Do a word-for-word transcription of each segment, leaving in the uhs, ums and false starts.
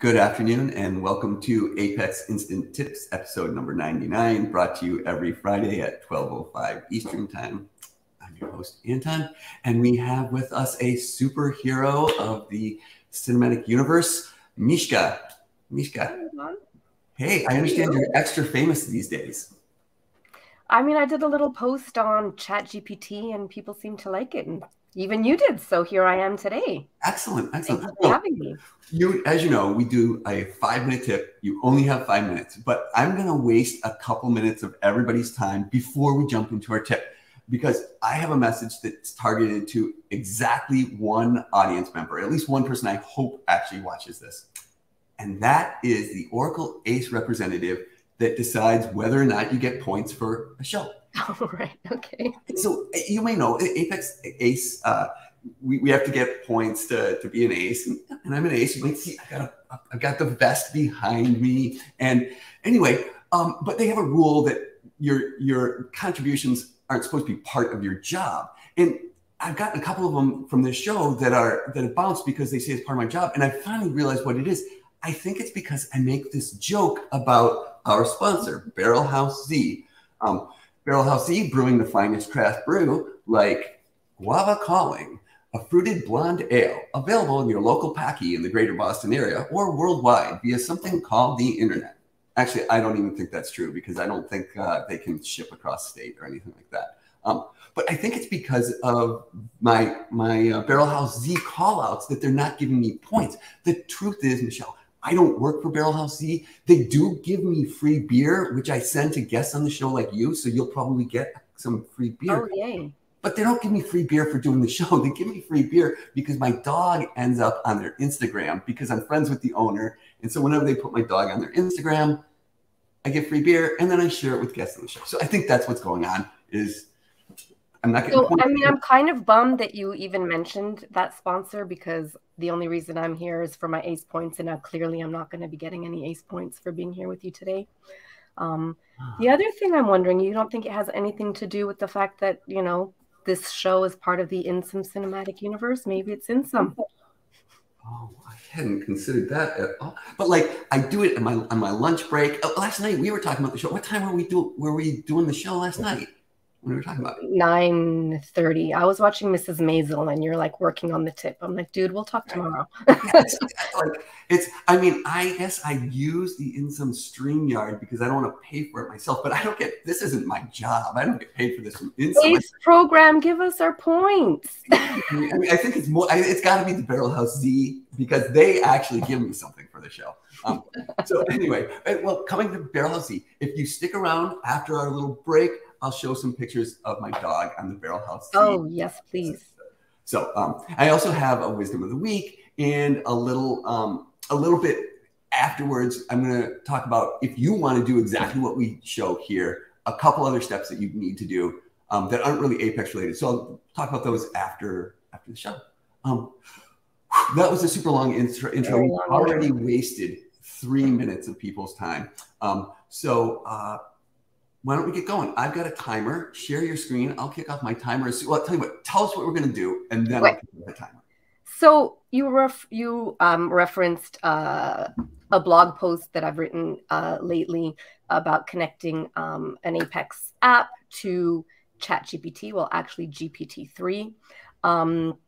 Good afternoon and welcome to Apex Instant Tips, episode number ninety-nine, brought to you every Friday at twelve oh five Eastern Time. I'm your host, Anton, and we have with us a superhero of the cinematic universe, Mishka. Mishka. Hey, I understand you're extra famous these days. I mean, I did a little post on ChatGPT and people seem to like it. And even you did, so here I am today. Excellent, excellent. Thanks for having me. You, as you know, we do a five-minute tip. You only have five minutes, but I'm going to waste a couple minutes of everybody's time before we jump into our tip, because I have a message that's targeted to exactly one audience member, at least one person I hope actually watches this, and that is the Oracle ACE representative that decides whether or not you get points for a show. All right. Okay. So you may know Apex ACE, uh, we, we have to get points to, to be an ACE, and, and I'm an ACE. You might see, I got a, I've got the vest behind me. And anyway, um, but they have a rule that your, your contributions aren't supposed to be part of your job. And I've gotten a couple of them from this show that are, that have bounced because they say it's part of my job. And I finally realized what it is. I think it's because I make this joke about our sponsor, Barrel House Z. Um, Barrel House Z, brewing the finest craft brew like Guava Calling, a fruited blonde ale, available in your local packy in the greater Boston area or worldwide via something called the internet. Actually, I don't even think that's true because I don't think uh, they can ship across state or anything like that. Um, but I think it's because of my, my uh, Barrel House Z callouts that they're not giving me points. The truth is, Michelle, I don't work for Barrel House Z. They do give me free beer, which I send to guests on the show like you, so you'll probably get some free beer. Oh, yay. But they don't give me free beer for doing the show. They give me free beer because my dog ends up on their Instagram because I'm friends with the owner. And so whenever they put my dog on their Instagram, I get free beer, and then I share it with guests on the show. So I think that's what's going on is I'm not getting so, I mean, I'm kind of bummed that you even mentioned that sponsor because the only reason I'm here is for my ACE points, and now clearly I'm not going to be getting any ACE points for being here with you today. Um, ah. The other thing I'm wondering, you don't think it has anything to do with the fact that, you know, this show is part of the Insum cinematic universe? Maybe it's Insum. Oh, I hadn't considered that at all. But like, I do it on my on my lunch break. Oh, last night we were talking about the show. What time were we do were we doing the show last night? When we were talking about it. nine thirty. I was watching Missus Maisel and you're like working on the tip. I'm like, dude, we'll talk tomorrow. Yes, like, it's, I mean, I guess I use the Insum StreamYard because I don't want to pay for it myself, but I don't get, this isn't my job. I don't get paid for this from Insum. ACE program, give us our points. I mean, I think it's more, I, it's gotta be the Barrel House Z because they actually give me something for the show. Um, so anyway, well, coming to Barrel House Z, if you stick around after our little break, I'll show some pictures of my dog on the Barrel House. Oh, yes, please. So um, I also have a wisdom of the week and a little, um, a little bit afterwards, I'm going to talk about if you want to do exactly what we show here, a couple other steps that you need to do um, that aren't really Apex related. So I'll talk about those after, after the show. Um, that was a super long intro. intro. We already wasted three minutes of people's time. Um, so, uh, Why don't we get going? I've got a timer. Share your screen. I'll kick off my timer. Well, I'll tell you what. Tell us what we're going to do, and then Wait. I'll kick off the timer. So you ref you um, referenced uh, a blog post that I've written uh, lately about connecting um, an Apex app to ChatGPT. Well, actually G P T three. Um,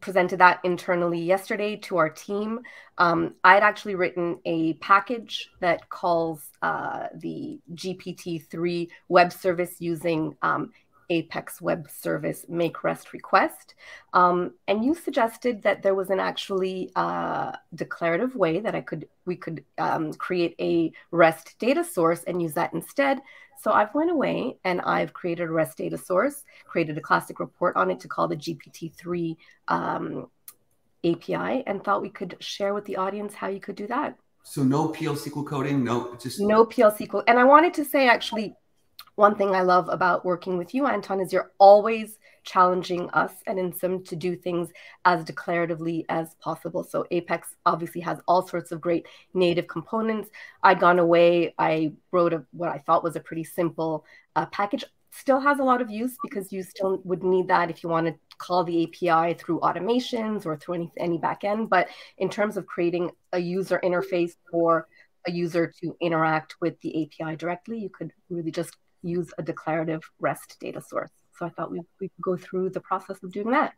presented that internally yesterday to our team. Um, I had actually written a package that calls uh, the G P T three web service using um, Apex web service make rest request. Um, and you suggested that there was an actually uh, declarative way that I could we could um, create a REST data source and use that instead. So I've went away and I've created a REST data source, created a classic report on it to call the G P T three um, A P I, and thought we could share with the audience how you could do that. So no P L S Q L coding, no, just no P L S Q L. And I wanted to say actually, one thing I love about working with you, Anton, is you're always challenging us and Insum to do things as declaratively as possible. So Apex obviously has all sorts of great native components. I'd gone away. I wrote a, what I thought was a pretty simple uh, package. Still has a lot of use because you still would need that if you want to call the A P I through automations or through any, any backend. But in terms of creating a user interface for a user to interact with the A P I directly, you could really just use a declarative REST data source. So I thought we, we could go through the process of doing that.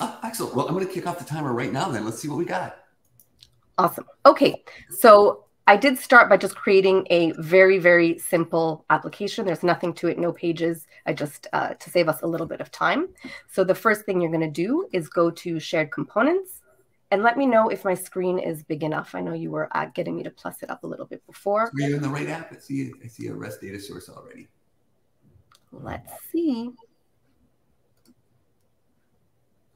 Oh, excellent. Well, I'm going to kick off the timer right now then. Let's see what we got. Awesome. Okay. So I did start by just creating a very, very simple application. There's nothing to it, no pages. I just, uh, to save us a little bit of time. So the first thing you're going to do is go to shared components and let me know if my screen is big enough. I know you were uh, getting me to plus it up a little bit before. We're in the right app. I see, I see a REST data source already. Let's see.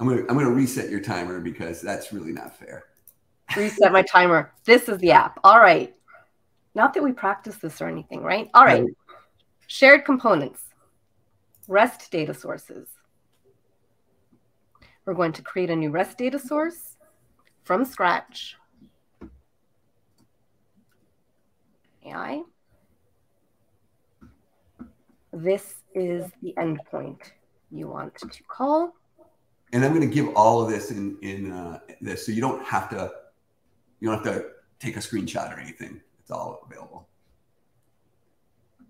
I'm going to, I'm going to reset your timer because that's really not fair. Reset my timer. This is the app. All right. Not that we practice this or anything, right? All right. Shared components, REST data sources. We're going to create a new REST data source from scratch. A I. This is the endpoint you want to call. And I'm going to give all of this in, in uh, this, so you don't have to, you don't have to take a screenshot or anything. It's all available.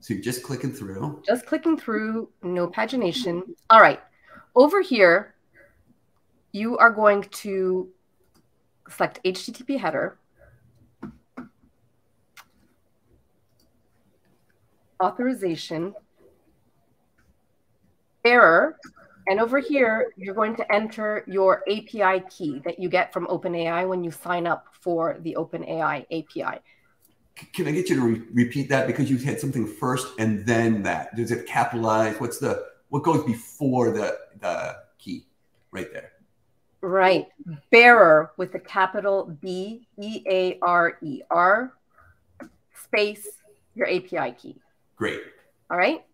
So you're just clicking through. Just clicking through, no pagination. All right. Over here, you are going to select H T T P header, authorization, error. And over here, you're going to enter your A P I key that you get from OpenAI when you sign up for the OpenAI A P I. Can I get you to re repeat that? Because you had something first and then that. Does it capitalize? What's the, what goes before the, the key right there? Right. Bearer with a capital B, E A R E R, space, your A P I key. Great. All right.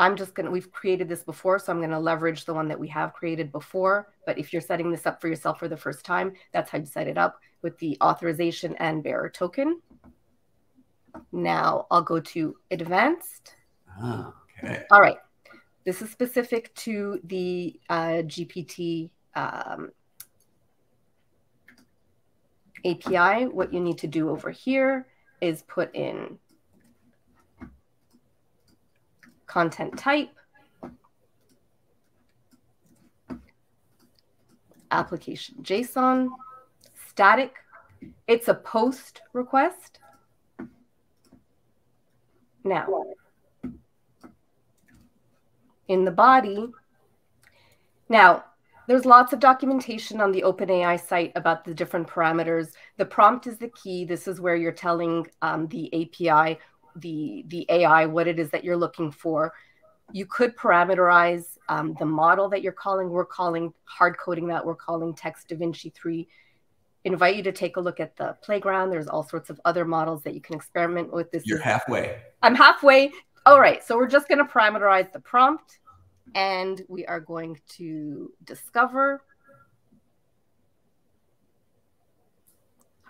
I'm just going to, we've created this before, so I'm going to leverage the one that we have created before. But if you're setting this up for yourself for the first time, that's how you set it up with the authorization and bearer token. Now I'll go to advanced. Oh, okay. All right. This is specific to the uh, G P T um, A P I. What you need to do over here is put in content type, application JSON, static. It's a post request. Now, in the body, now there's lots of documentation on the OpenAI site about the different parameters. The prompt is the key. This is where you're telling um, the A P I the the A I, what it is that you're looking for. You could parameterize um, the model that you're calling. We're calling, hard coding that, we're calling Text-DaVinci three. Invite you to take a look at the playground. There's all sorts of other models that you can experiment with. This You're is, halfway. I'm halfway. All right, so we're just going to parameterize the prompt, and we are going to discover.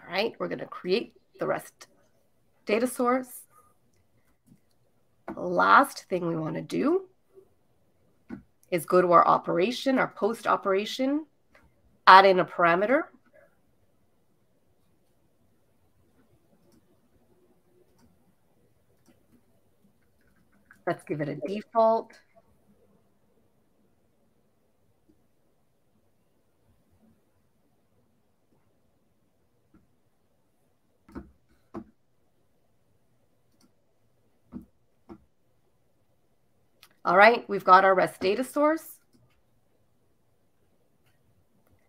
All right, we're going to create the REST data source. Last thing we want to do is go to our operation, our post operation, add in a parameter. Let's give it a default. All right, we've got our REST data source.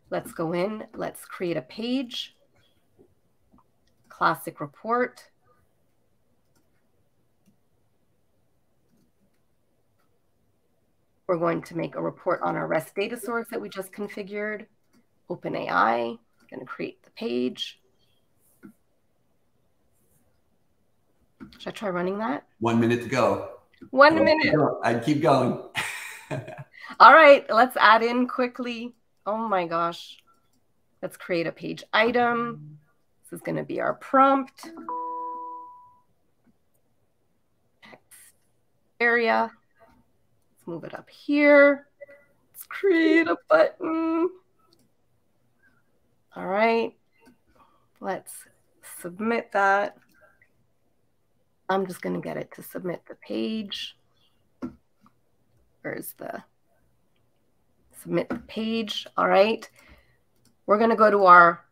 Let's go in, let's create a page, classic report. We're going to make a report on our REST data source that we just configured, OpenAI, gonna create the page. Should I try running that? One minute to go. One I minute. I'd keep going. All right, let's add in quickly. Oh my gosh. Let's create a page item. This is going to be our prompt. Text area. Let's move it up here. Let's create a button. All right. Let's submit that. I'm just going to get it to submit the page. Where's the submit the page? All right. We're going to go to our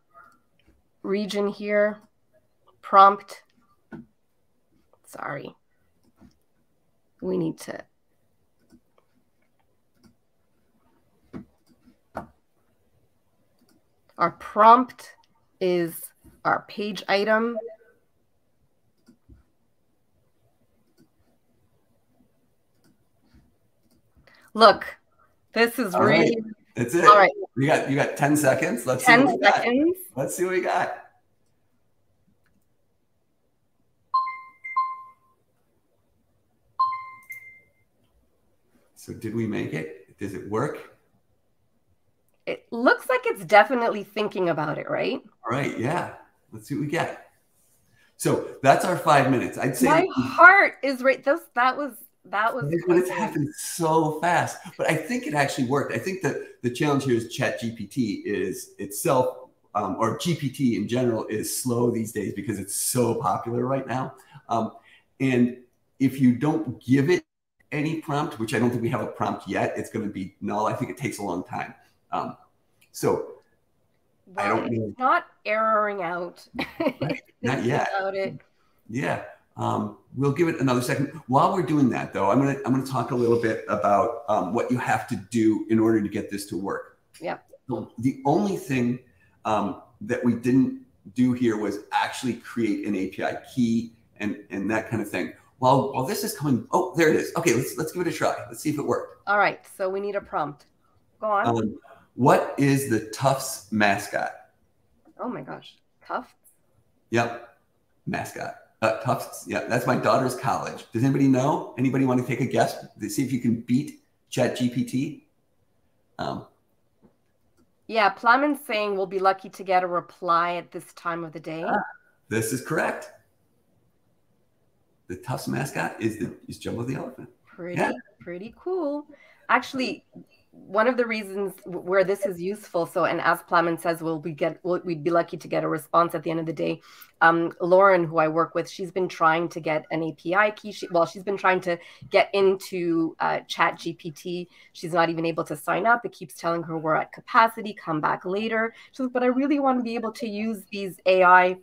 region here. Prompt. Sorry. We need to. Our prompt is our page item. Look, this is really. Right. That's it. All right. You got you got ten seconds. Let's ten see what we seconds. Got. Let's see what we got. So did we make it? Does it work? It looks like it's definitely thinking about it, right? All right. Yeah. Let's see what we get. So that's our five minutes. I'd say my heart is right. This that was. That was when it happened so fast, but I think it actually worked. I think that the challenge here is ChatGPT is itself, um, or G P T in general, is slow these days because it's so popular right now. Um, and if you don't give it any prompt, which I don't think we have a prompt yet, it's going to be null. I think it takes a long time. Um, so well, I don't know. Not erroring out. Right? Not yet. About it. Yeah. Um, we'll give it another second. While we're doing that, though, I'm gonna I'm gonna talk a little bit about um, what you have to do in order to get this to work. Yeah. So the only thing um, that we didn't do here was actually create an A P I key and and that kind of thing. While while this is coming, oh, there it is. Okay, let's let's give it a try. Let's see if it worked. All right. So we need a prompt. Go on. Um, what is the Tufts mascot? Oh my gosh, Tufts. Yep, mascot. Uh, Tufts, yeah, that's my daughter's college. Does anybody know? Anybody want to take a guess? Let's see if you can beat ChatGPT. Um, yeah, Plumman's saying we'll be lucky to get a reply at this time of the day. Ah, this is correct. The Tufts mascot is the is Jumbo the elephant. Pretty, yeah. Pretty cool. Actually, one of the reasons where this is useful, so and as Plumman says, we'll be get we'll, we'd be lucky to get a response at the end of the day. Um, Lauren, who I work with, she's been trying to get an A P I key. She, well, she's been trying to get into uh, ChatGPT. She's not even able to sign up. It keeps telling her we're at capacity. Come back later. She says, but I really want to be able to use these A I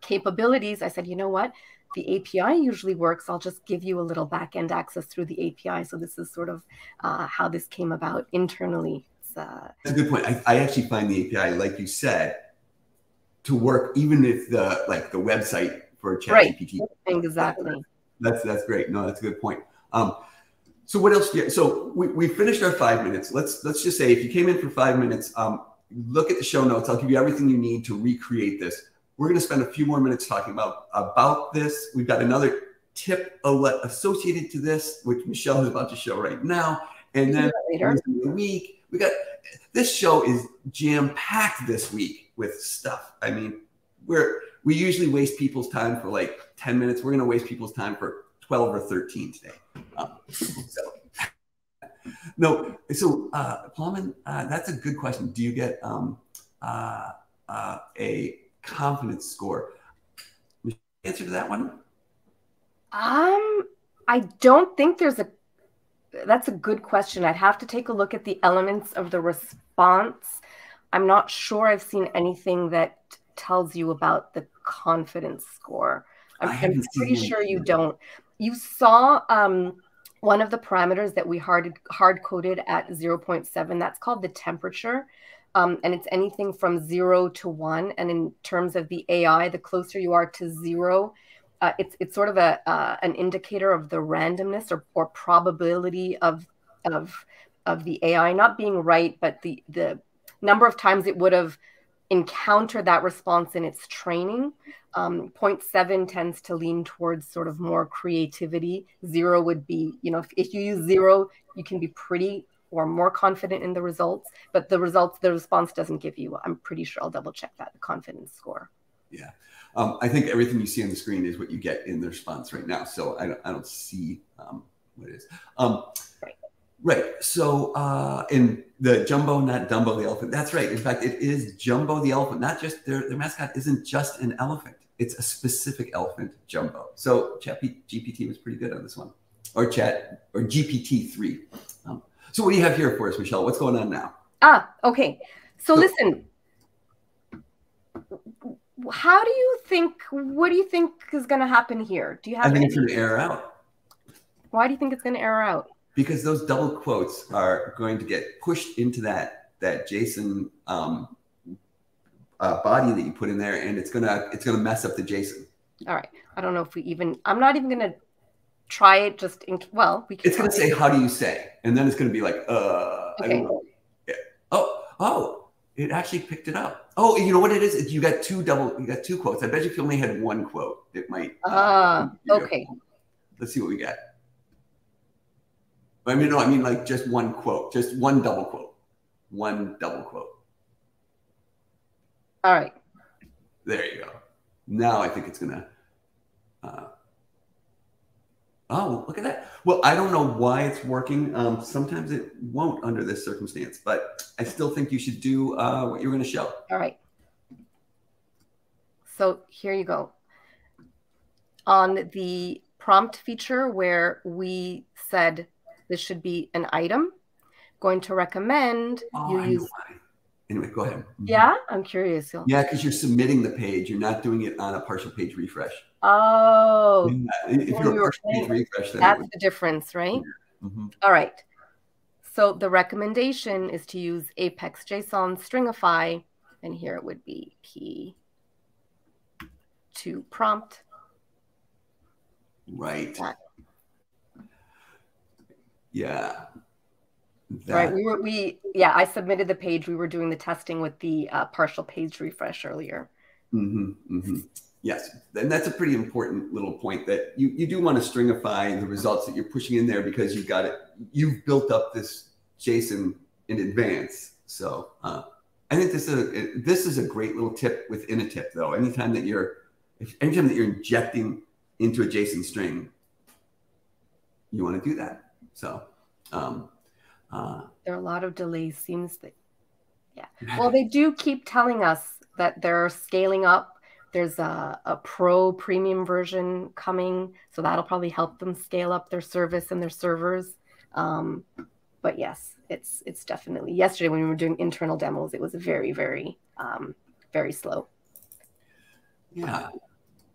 capabilities. I said, you know what? The A P I usually works. I'll just give you a little back-end access through the A P I. So this is sort of uh, how this came about internally. Uh... That's a good point. I, I actually find the A P I, like you said, to work even if the like the website for ChatGPT. Right. Exactly. That's that's great. No, that's a good point. Um, so what else? Yeah. So we we finished our five minutes. Let's let's just say if you came in for five minutes, um, look at the show notes. I'll give you everything you need to recreate this. We're going to spend a few more minutes talking about, about this. We've got another tip associated to this, which Michelle is about to show right now. And then later in the week, we got this show is jam-packed this week with stuff. I mean, we're we usually waste people's time for like ten minutes. We're going to waste people's time for twelve or thirteen today. Um, so no, so uh, Plumman, uh, that's a good question. Do you get um, uh, uh, a confidence score? Answer to that one? Um, I don't think there's a, that's a good question. I'd have to take a look at the elements of the response. I'm not sure I've seen anything that tells you about the confidence score. I'm, I'm pretty sure you don't. You saw um, one of the parameters that we hard, hard coded at zero point seven, that's called the temperature. Um, and it's anything from zero to one. And in terms of the A I, the closer you are to zero, uh, it's it's sort of a uh, an indicator of the randomness or, or probability of of of the A I not being right, but the the number of times it would have encountered that response in its training. Um, zero point seven tends to lean towards sort of more creativity. Zero would be, you know, if, if you use zero, you can be pretty or more confident in the results, but the results, the response doesn't give you, I'm pretty sure I'll double check that, the confidence score. Yeah, um, I think everything you see on the screen is what you get in the response right now. So I don't, I don't see um, what it is. Um, right. Right. So uh, in the Jumbo, not Dumbo the elephant. That's right. In fact, it is Jumbo the elephant. Not just their, their mascot isn't just an elephant. It's a specific elephant, Jumbo. So ChatGPT was pretty good on this one, or Chat or G P T three. Um, so what do you have here for us, Michelle? What's going on now? Ah, okay. So, so listen, how do you think? What do you think is going to happen here? Do you have? I think it's going to air out. Why do you think it's going to air out? Because those double quotes are going to get pushed into that that JSON um, uh, body that you put in there, and it's gonna it's gonna mess up the JSON. All right, I don't know if we even. I'm not even gonna try it. Just in, well, we. Can it's gonna say, "How do you say?" And then it's gonna be like, "Uh, okay. I don't know." Yeah. Oh, oh, it actually picked it up. Oh, you know what it is? You got two double. You got two quotes. I bet you if you only had one quote, it might. Ah, uh, uh, okay. Know. Let's see what we got. I mean, no, I mean like just one quote, just one double quote, one double quote. All right. There you go. Now I think it's going to, uh, oh, look at that. Well, I don't know why it's working. Um, sometimes it won't under this circumstance, but I still think you should do uh, what you're going to show. All right. So here you go. On the prompt feature where we said, this should be an item. Going to recommend oh, you use. Anyway, go ahead. Yeah, I'm curious. Yeah, because you're submitting the page. You're not doing it on a partial page refresh. Oh. Yeah. If you're a partial page refresh, then that's the difference, right? Yeah. Mm-hmm. All right. So the recommendation is to use Apex JSON Stringify, and here it would be P two prompt. Right. That. Yeah. That. Right. We were, we, yeah, I submitted the page. We were doing the testing with the uh, partial page refresh earlier. Mm-hmm, mm-hmm. Yes. And that's a pretty important little point that you, you do want to stringify the results that you're pushing in there because you've got it. You've built up this JSON in advance. So uh, I think this is, a, this is a great little tip within a tip though. Anytime that you're, anytime that you're injecting into a JSON string, you want to do that. So um, uh, there are a lot of delays seems that, yeah. Well, they do keep telling us that they're scaling up. There's a, a pro premium version coming. So that'll probably help them scale up their service and their servers. Um, but yes, it's, it's definitely yesterday when we were doing internal demos, it was very, very, um, very slow. Yeah.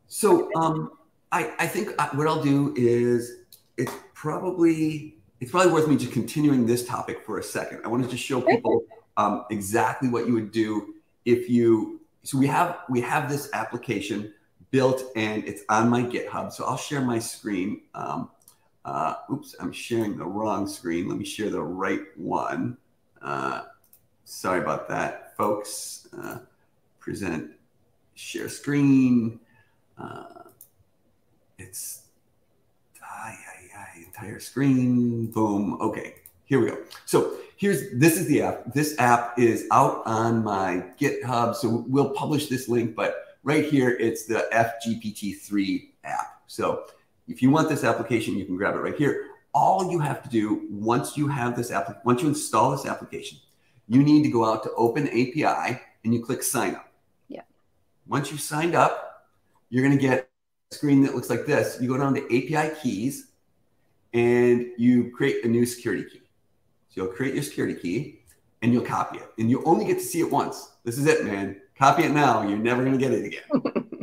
So um, I, I think what I'll do is it's probably it's probably worth me just continuing this topic for a second. I wanted to show people um, exactly what you would do if you. So we have we have this application built and it's on my GitHub. So I'll share my screen. Um, uh, oops, I'm sharing the wrong screen. Let me share the right one. Uh, sorry about that, folks. Uh, present, share screen. Uh, it's. Aye, aye, aye, entire screen, boom. Okay, here we go. So here's, this is the app. This app is out on my GitHub. So we'll publish this link, but right here, it's the F G P T three app. So if you want this application, you can grab it right here. All you have to do once you have this app, once you install this application, you need to go out to Open A P I and you click sign up. Yeah. Once you've signed up, you're gonna get screen that looks like this. You go down to A P I keys and you create a new security key. So you'll create your security key and you'll copy it. And you only get to see it once. This is it, man. Copy it now. You're never going to get it again.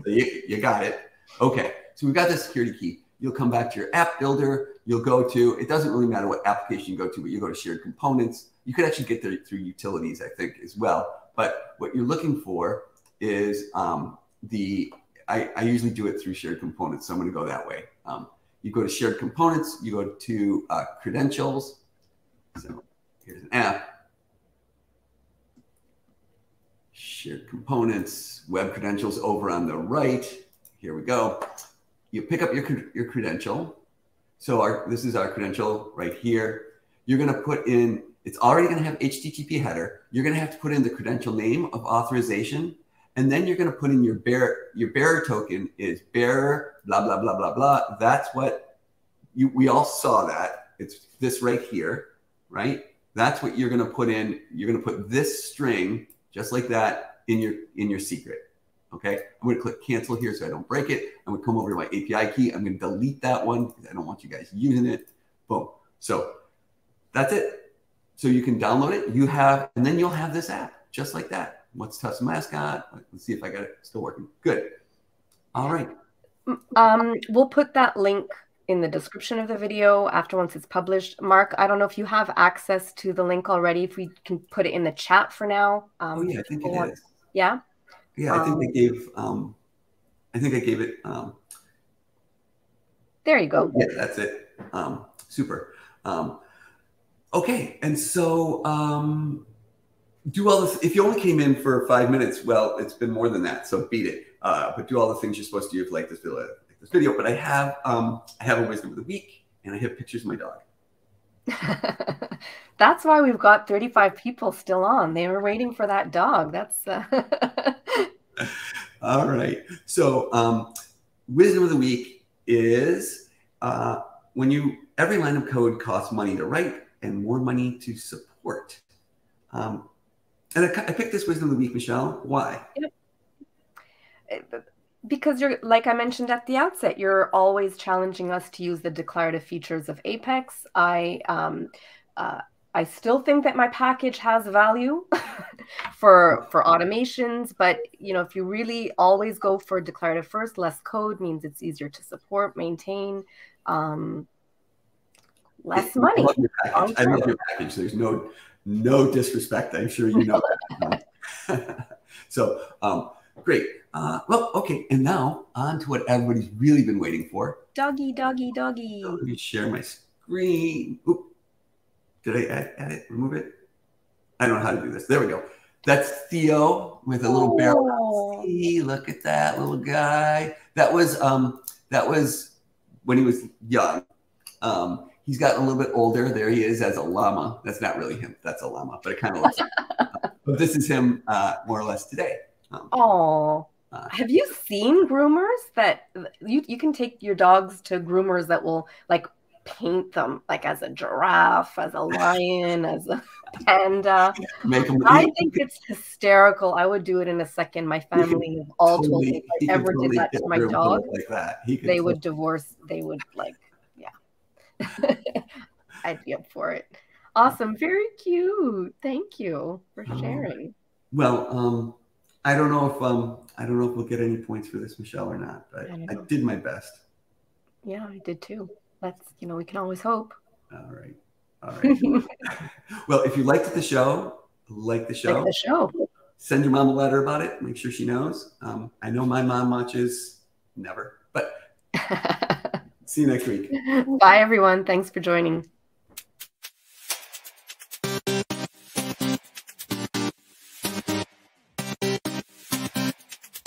So you, you got it. Okay. So we've got this security key. You'll come back to your app builder. You'll go to, it doesn't really matter what application you go to, but you go to shared components. You could actually get there through utilities, I think, as well. But what you're looking for is um, the I, I usually do it through shared components, so I'm going to go that way. Um, you go to shared components, you go to uh, credentials. So here's an app, shared components, web credentials over on the right. Here we go. You pick up your your credential. So our this is our credential right here. You're going to put in. It's already going to have H T T P header. You're going to have to put in the credential name of authorization. And then you're going to put in your bearer. Your bearer token is bearer, blah, blah, blah, blah, blah. That's what you, we all saw that. It's this right here. right? That's what you're going to put in. You're going to put this string just like that in your in your secret. Okay, I'm going to click cancel here so I don't break it. I'm going to come over to my A P I key. I'm going to delete that one because I don't want you guys using it. Boom. So that's it. So you can download it. You have, and then you'll have this app just like that. What's Tufts Mascot? Let's see if I got it still working. Good. All right. Um, we'll put that link in the description of the video after once it's published. Mark, I don't know if you have access to the link already, if we can put it in the chat for now. Um, oh, yeah, I think it is. Yeah? Yeah, I think um, they gave, um, I think I gave it. Um, there you go. Yeah, that's it. Um, super. Um, okay, and so um, do all this. If you only came in for five minutes, well, it's been more than that, so beat it. Uh, but do all the things you're supposed to do if you like this video. This video, but I have um, I have a wisdom of the week, and I have pictures of my dog. That's why we've got thirty-five people still on. They were waiting for that dog. That's uh... all right. So um, wisdom of the week is uh, when you every line of code costs money to write and more money to support. Um, and I, I picked this wisdom of the week, Michelle. Why? You know, because you're, like I mentioned at the outset, you're always challenging us to use the declarative features of Apex. I um, uh, I still think that my package has value for for automations, but you know, if you really always go for declarative first, less code means it's easier to support, maintain, um, less money. I love your package. I love your package. There's no no disrespect. I'm sure you know that. So um, great. Uh, well, okay, and now on to what everybody's really been waiting for. Doggy, doggy, doggy. Let me share my screen. Oop. Did I add, add it? Remove it? I don't know how to do this. There we go. That's Theo with a little oh. barrel. See, look at that little guy. That was um, that was when he was young. Um, he's gotten a little bit older. There he is as a llama. That's not really him. That's a llama, but it kind of looks like him. But this is him uh, more or less today. Um, oh. Uh, have you seen groomers that you, you can take your dogs to groomers that will like paint them like as a giraffe, as a lion, as a panda? Make them I think it's hysterical. I would do it in a second. My family have all totally, told me if I ever totally did that to my dog, like that. He they would divorce. They would like, yeah. I'd be up for it. Awesome. Very cute. Thank you for sharing. Um, well, um, I don't know if um I don't know if we'll get any points for this, Michelle, or not, but I, I did my best. Yeah, I did too. That's, you know, we can always hope. All right. All right. Well, if you liked the show, like the show. Like the show. Send your mom a letter about it. Make sure she knows. Um, I know my mom watches never, but see you next week. Bye, everyone. Thanks for joining.